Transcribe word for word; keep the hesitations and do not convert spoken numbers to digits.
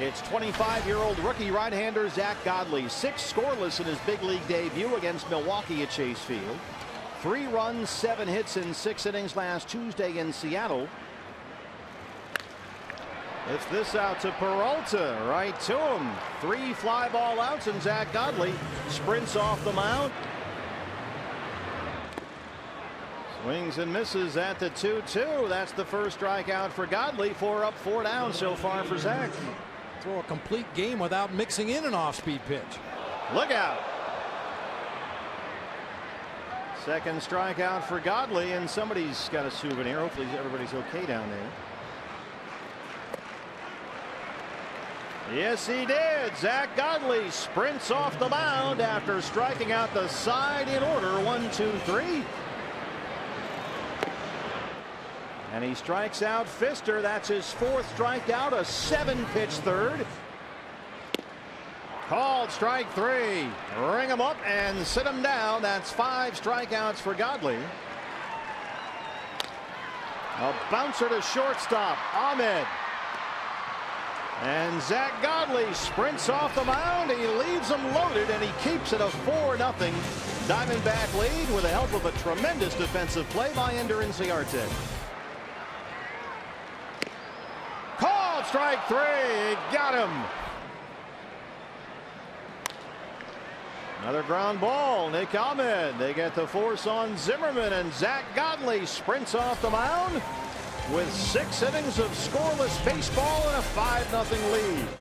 It's twenty-five-year-old rookie right-hander Zack Godley, six scoreless in his big league debut against Milwaukee at Chase Field. Three runs, seven hits in six innings last Tuesday in Seattle. It's this out to Peralta, right to him. Three fly ball outs, and Zack Godley sprints off the mound. Swings and misses at the two two. That's the first strikeout for Godley. Four up, four down so far for Zack. Throw a complete game without mixing in an off-speed pitch. Look out. Second strikeout for Godley, and somebody's got a souvenir. Hopefully everybody's okay down there. Yes, he did. Zack Godley sprints off the mound after striking out the side in order. One, two, three. And he strikes out Fister. That's his fourth strikeout, a seven-pitch third. Called strike three. Ring him up and sit him down. That's five strikeouts for Godley. A bouncer to shortstop, Ahmed. And Zack Godley sprints off the mound. He leaves him loaded, and he keeps it a four nothing Diamondback lead with the help of a tremendous defensive play by Ender Inciarte. Called strike three. Got him. Another ground ball. Nick Ahmed. They get the force on Zimmerman, and Zack Godley sprints off the mound with six innings of scoreless baseball and a five nothing lead.